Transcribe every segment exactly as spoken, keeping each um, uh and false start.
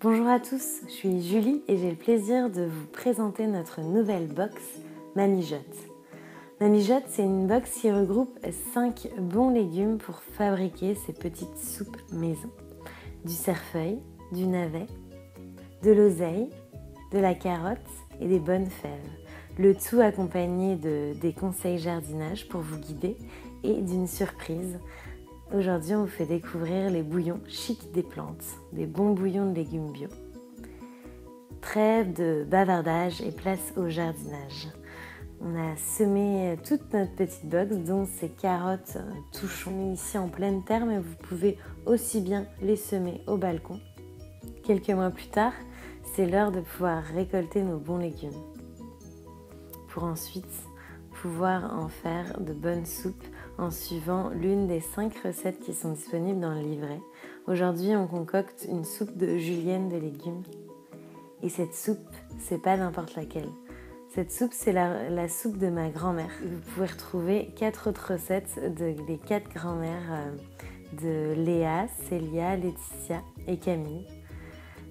Bonjour à tous, je suis Julie et j'ai le plaisir de vous présenter notre nouvelle box Mamie Jotte. Mamie Jotte, c'est une box qui regroupe cinq bons légumes pour fabriquer ces petites soupes maison. Du cerfeuil, du navet, de l'oseille, de la carotte et des bonnes fèves. Le tout accompagné de, des conseils jardinage pour vous guider et d'une surprise. Aujourd'hui, on vous fait découvrir les bouillons chics des plantes, des bons bouillons de légumes bio. Trêve de bavardage et place au jardinage. On a semé toute notre petite box, dont ces carottes touchons ici en pleine terre, mais vous pouvez aussi bien les semer au balcon. Quelques mois plus tard, c'est l'heure de pouvoir récolter nos bons légumes, pour ensuite pouvoir en faire de bonnes soupes en suivant l'une des cinq recettes qui sont disponibles dans le livret. Aujourd'hui, on concocte une soupe de julienne de légumes. Et cette soupe, c'est pas n'importe laquelle. Cette soupe, c'est la, la soupe de ma grand-mère. Vous pouvez retrouver quatre autres recettes de, des quatre grand-mères de Léa, Célia, Laetitia et Camille,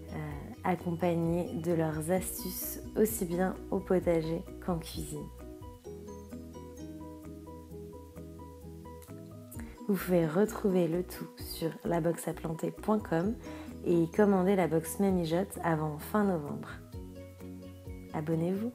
euh, accompagnées de leurs astuces aussi bien au potager qu'en cuisine. Vous pouvez retrouver le tout sur la box à planter point com et commander la box Mamie Jotte avant fin novembre. Abonnez-vous!